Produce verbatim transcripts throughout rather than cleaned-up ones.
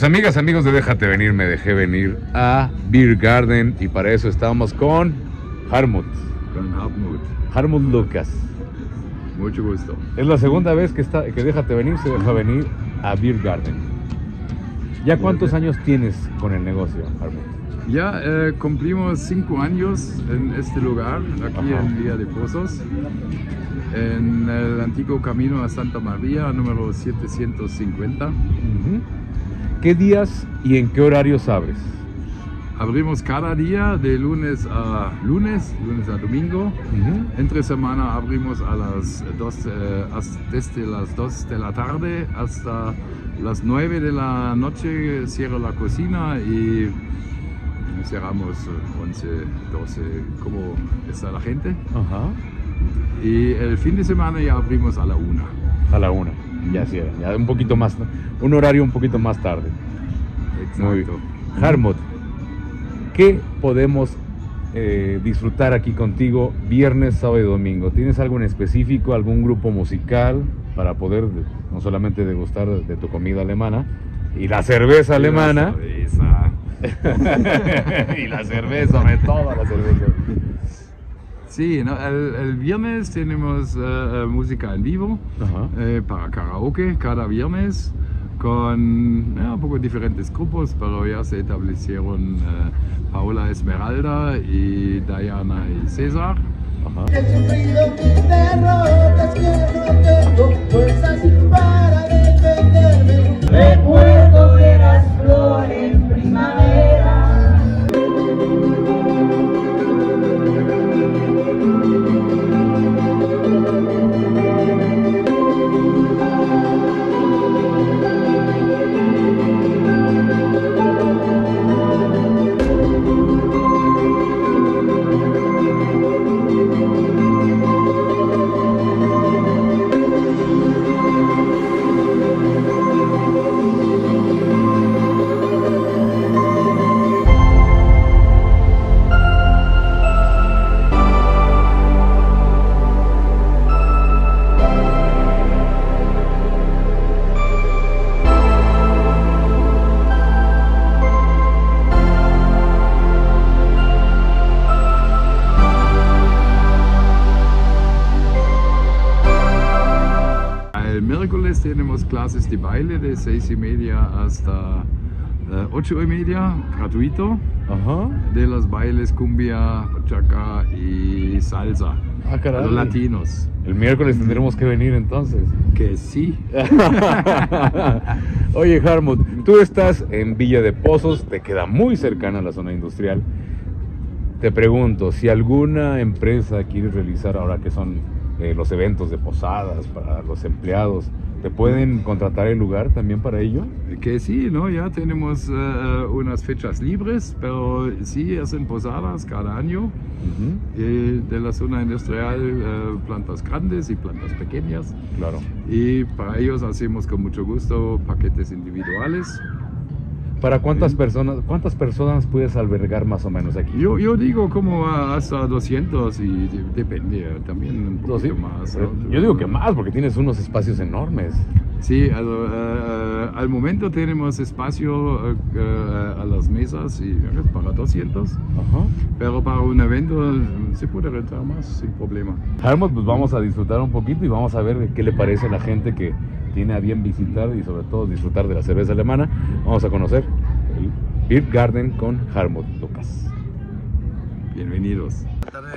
Pues amigas, amigos de Déjate Venir, me dejé venir a Biergarten y para eso estábamos con Hartmut. Con Hartmut. Hartmut Lukas. Mucho gusto. Es la segunda vez que, está, que Déjate Venir se deja venir a Biergarten. ¿Ya cuántos años tienes con el negocio, Hartmut? Ya eh, cumplimos cinco años en este lugar, aquí Ajá. en Villa de Pozos, en el antiguo camino a Santa María, número setecientos cincuenta. Uh-huh. ¿Qué días y en qué horarios abres? Abrimos cada día de lunes a lunes, lunes a domingo. Uh-huh. Entre semana abrimos a las dos, eh, desde las dos de la tarde hasta las nueve de la noche. Cierro la cocina y cerramos once, doce, como está la gente. Uh-huh. Y el fin de semana ya abrimos a la una. A la una. Ya cierra, ya un poquito más, un horario un poquito más tarde. Exacto. Hartmut, ¿qué podemos eh, disfrutar aquí contigo viernes, sábado y domingo? ¿Tienes algo en específico, algún grupo musical para poder no solamente degustar de tu comida alemana y la cerveza alemana? Y la cerveza, y la cerveza, me toda la cerveza. Sí, ¿no? el, el viernes tenemos uh, música en vivo eh, para karaoke cada viernes con eh, un poco diferentes grupos, pero ya se establecieron eh, Paola Esmeralda y Diana y César. Ajá. Recuerdo de las flores en primavera. Tenemos clases de baile de seis y media hasta uh, ocho y media, gratuito. Ajá. De los bailes cumbia, pachaca y salsa. Ah, caray. Los latinos. El miércoles tendremos que venir entonces. Que sí. Oye, Hartmut, tú estás en Villa de Pozos, te queda muy cercana a la zona industrial. Te pregunto, si alguna empresa quiere realizar ahora que son eh, los eventos de posadas para los empleados, ¿te pueden contratar el lugar también para ello? Que sí, ¿no? Ya tenemos uh, unas fechas libres, pero sí hacen posadas cada año. Uh-huh. eh, de la zona industrial, uh, plantas grandes y plantas pequeñas. Claro. Y para ellos hacemos con mucho gusto paquetes individuales. ¿Para cuántas personas cuántas personas puedes albergar más o menos aquí? Yo, yo digo como hasta doscientos y depende también un poquito más. ¿No? Yo digo que más porque tienes unos espacios enormes. Sí, al, uh, al momento tenemos espacio uh, uh, a las mesas y para doscientos, Ajá. pero para un evento se puede rentar más sin problema. Hartmut, pues vamos a disfrutar un poquito y vamos a ver qué le parece a la gente que tiene a bien visitar y sobre todo disfrutar de la cerveza alemana. Vamos a conocer el Biergarten con Hartmut Lukas. Bienvenidos.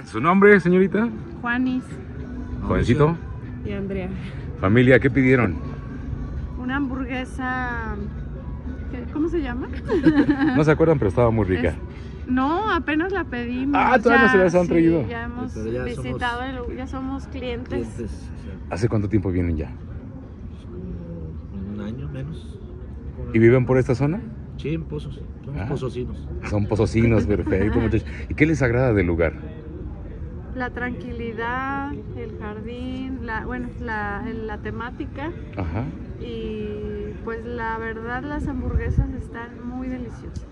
¿Su nombre, señorita? Juanis. Jovencito. Y Andrea. Familia, ¿qué pidieron? Una hamburguesa, ¿cómo se llama? No se acuerdan, pero estaba muy rica. Es, no, apenas la pedimos. Ah, todavía ya, no se las han sí, traído. Ya hemos ya visitado, somos, el, ya somos clientes. clientes ¿Hace cuánto tiempo vienen ya? Un año menos. ¿Y viven por esta zona? Sí, en Pozos, somos ah, pozosinos. Son pozosinos, perfecto. ¿Y qué les agrada del lugar? La tranquilidad, el jardín, la, bueno, la, la temática. Ajá. Y pues la verdad las hamburguesas están muy deliciosas,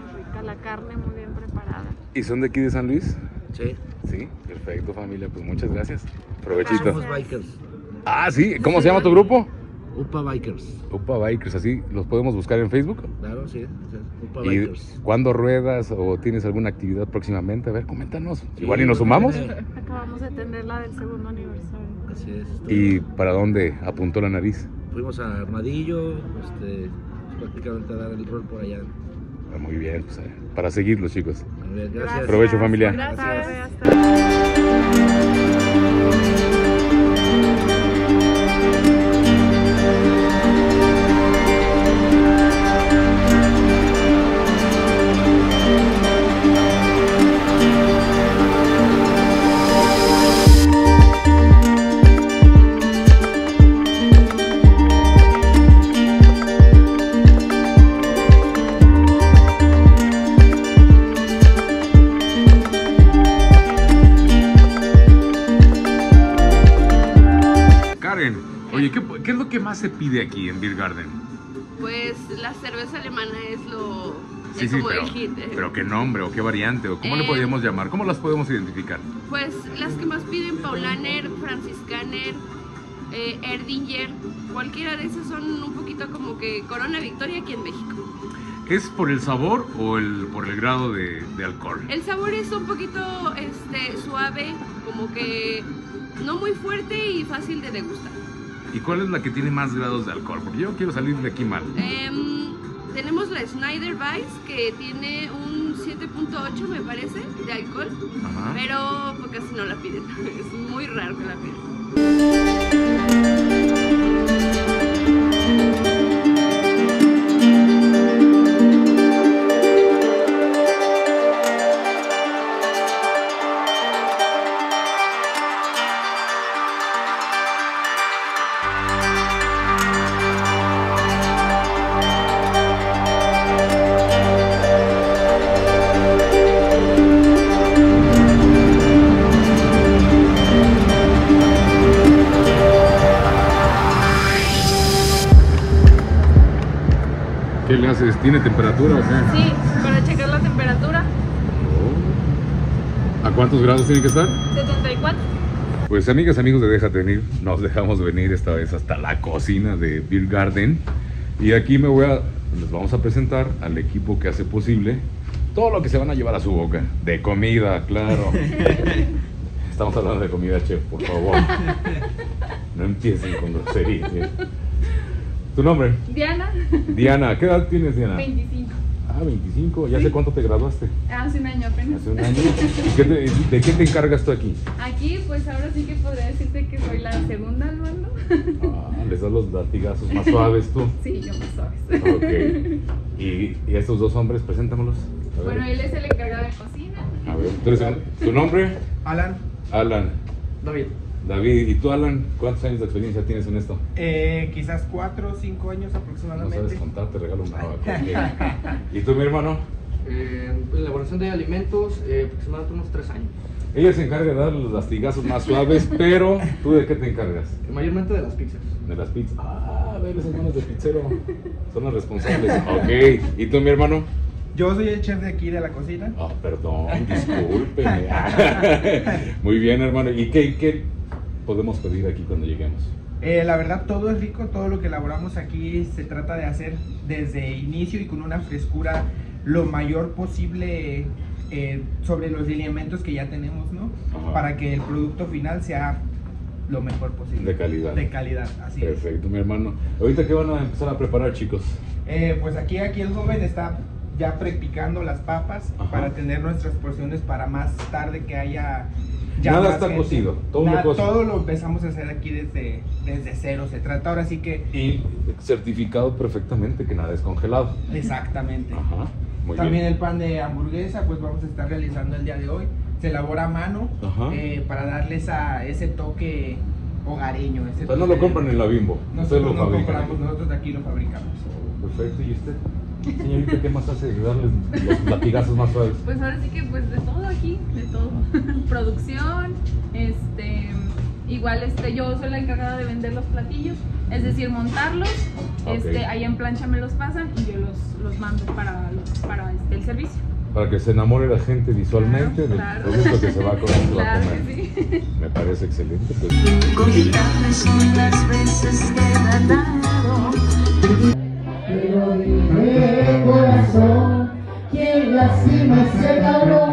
muy rica, la carne muy bien preparada. ¿Y son de aquí de San Luis? Sí. Sí, perfecto familia, pues muchas gracias. Provechito. Somos bikers. Ah, sí, ¿cómo se llama tu grupo? U P A Bikers. U P A Bikers, así los podemos buscar en Facebook. Claro, sí, sí, U P A Bikers. ¿Y cuándo ruedas o tienes alguna actividad próximamente? A ver, coméntanos. Sí, igual y nos sumamos. Sí, acabamos de tener la del segundo aniversario. Así es. ¿Y para dónde apuntó la nariz? Fuimos a Armadillo, este, prácticamente a dar el rol por allá. Ah, muy bien, pues, para seguirlos, chicos. A ver, gracias. Provecho, familia. Gracias. Gracias. ¿Qué es lo que más se pide aquí en Biergarten? Pues la cerveza alemana es lo... Sí, es sí, como pero, el hit. Eh. Pero ¿qué nombre o qué variante o cómo eh, le podríamos llamar? ¿Cómo las podemos identificar? Pues las que más piden Paulaner, Franziskaner, eh, Erdinger, cualquiera de esas son un poquito como que Corona Victoria aquí en México. ¿Es por el sabor o el, por el grado de, de alcohol? El sabor es un poquito este, suave, como que no muy fuerte y fácil de degustar. ¿Y cuál es la que tiene más grados de alcohol? Porque yo quiero salir de aquí mal. Eh, tenemos la Schneider Weisse, que tiene un siete punto ocho, me parece, de alcohol. Ajá. Pero pues, casi no la piden. Es muy raro que la piden. ¿Tiene temperatura o qué? Sí, para checar la temperatura. ¿A cuántos grados tiene que estar? setenta y cuatro. Pues amigas, amigos de Déjate Venir, nos dejamos venir esta vez hasta la cocina de Biergarten. Y aquí me voy a, les vamos a presentar al equipo que hace posible todo lo que se van a llevar a su boca. De comida, claro. Estamos hablando de comida, chef, por favor. No empiecen con groserías, ¿eh? ¿Tu nombre? Diana. Diana, ¿qué edad tienes, Diana? veinticinco. Ah, veinticinco. ¿Ya hace cuánto te graduaste? Hace un año apenas. Hace un año. ¿Y qué te, de qué te encargas tú aquí? Aquí, pues ahora sí que podría decirte que soy la segunda al mando. Ah, les das los latigazos más suaves tú. Sí, yo más suaves. Ok. ¿Y, y estos dos hombres, preséntamelos? Bueno, él es el encargado de cocina. A ver, ¿tú eres el, ¿tu nombre? Alan. Alan. David. David, ¿y tú, Alan? ¿Cuántos años de experiencia tienes en esto? Eh, quizás cuatro o cinco años aproximadamente. No sabes contar, te regalo una vaca. ¿Y tú, mi hermano? Eh, elaboración de alimentos, eh, aproximadamente unos tres años. Ella se encarga de dar los lastigazos más suaves, pero ¿tú de qué te encargas? Mayormente de las pizzas. De las pizzas. Ah, a ver, esas manos de pizzero son las responsables. Ok, ¿y tú, mi hermano? Yo soy el chef de aquí, de la cocina. Ah, oh, perdón, discúlpeme. Muy bien, hermano. ¿Y qué, qué podemos pedir aquí cuando lleguemos? Eh, la verdad, todo es rico, todo lo que elaboramos aquí se trata de hacer desde inicio y con una frescura lo mayor posible eh, sobre los lineamientos que ya tenemos, ¿no? Ajá. Para que el producto final sea lo mejor posible. De calidad. De calidad, así Perfecto, es. Perfecto, mi hermano. ¿Ahorita qué van a empezar a preparar, chicos? Eh, pues aquí, aquí el joven está ya prepicando las papas. Ajá. Para tener nuestras porciones para más tarde que haya... Ya nada está gente. Cocido, todo, nada, lo todo lo empezamos a hacer aquí desde, desde cero, se trata ahora sí que... Y certificado perfectamente que nada es congelado. Exactamente. Ajá, muy También bien. El pan de hamburguesa pues vamos a estar realizando el día de hoy, se elabora a mano eh, para darle esa, ese toque hogareño. Ese o sea, toque no lo compran en la Bimbo, nosotros lo no compramos, nosotros aquí lo fabricamos. Perfecto, ¿y usted? Señorita, ¿qué más hace? Darles los latigazos más suaves. Pues ahora sí que pues de todo aquí, de todo. Producción, este, igual este, yo soy la encargada de vender los platillos, es decir, montarlos, okay. este, ahí en plancha me los pasan y yo los, los mando para, para este, el servicio. Para que se enamore la gente visualmente claro, del claro. producto que se va a comer. Claro a comer. Que sí. Me parece excelente. Pues. Con guitarras son las veces de la tarde. Pero dije corazón que en la cima se paró.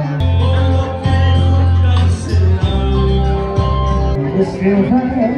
Es que